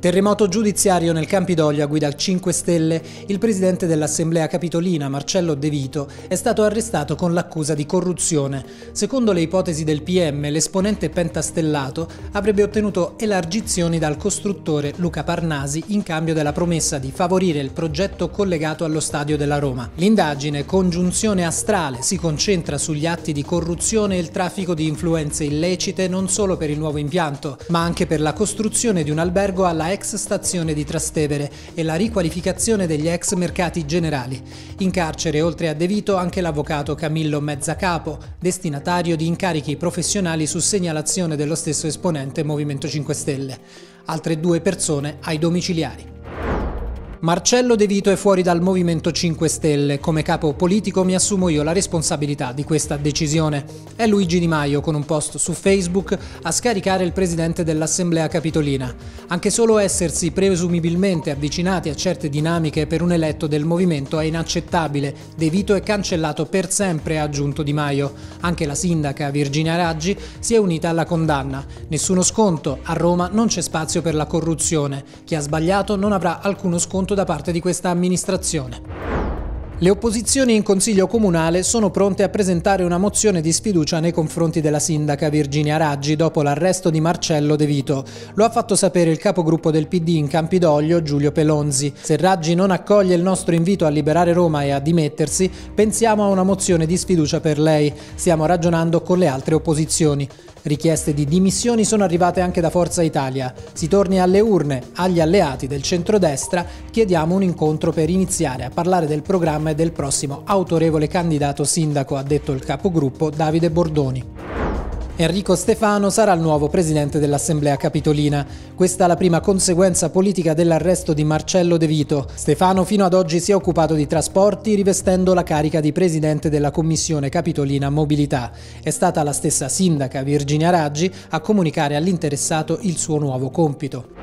Terremoto giudiziario nel Campidoglio a guida 5 Stelle. Il presidente dell'Assemblea capitolina, Marcello De Vito, è stato arrestato con l'accusa di corruzione. Secondo le ipotesi del PM, l'esponente pentastellato avrebbe ottenuto elargizioni dal costruttore Luca Parnasi in cambio della promessa di favorire il progetto collegato allo stadio della Roma. L'indagine Congiunzione astrale si concentra sugli atti di corruzione e il traffico di influenze illecite non solo per il nuovo impianto, ma anche per la costruzione di un albergo alla ex stazione di Trastevere e la riqualificazione degli ex mercati generali. In carcere, oltre a De Vito, anche l'avvocato Camillo Mezzacapo, destinatario di incarichi professionali su segnalazione dello stesso esponente Movimento 5 Stelle. Altre due persone ai domiciliari. Marcello De Vito è fuori dal Movimento 5 Stelle. Come capo politico mi assumo io la responsabilità di questa decisione. È Luigi Di Maio, con un post su Facebook, a scaricare il presidente dell'Assemblea capitolina. Anche solo essersi presumibilmente avvicinati a certe dinamiche per un eletto del movimento è inaccettabile. De Vito è cancellato per sempre, ha aggiunto Di Maio. Anche la sindaca Virginia Raggi si è unita alla condanna. Nessuno sconto, a Roma non c'è spazio per la corruzione. Chi ha sbagliato non avrà alcuno sconto da parte di questa amministrazione. Le opposizioni in Consiglio Comunale sono pronte a presentare una mozione di sfiducia nei confronti della sindaca Virginia Raggi dopo l'arresto di Marcello De Vito. Lo ha fatto sapere il capogruppo del PD in Campidoglio, Giulio Pelonzi. Se Raggi non accoglie il nostro invito a liberare Roma e a dimettersi, pensiamo a una mozione di sfiducia per lei. Stiamo ragionando con le altre opposizioni. Richieste di dimissioni sono arrivate anche da Forza Italia. Si torni alle urne, agli alleati del centrodestra, chiediamo un incontro per iniziare a parlare del programma e del prossimo autorevole candidato sindaco, ha detto il capogruppo Davide Bordoni. Enrico Stefano sarà il nuovo presidente dell'Assemblea capitolina. Questa è la prima conseguenza politica dell'arresto di Marcello De Vito. Stefano fino ad oggi si è occupato di trasporti, rivestendo la carica di presidente della Commissione Capitolina Mobilità. È stata la stessa sindaca Virginia Raggi a comunicare all'interessato il suo nuovo compito.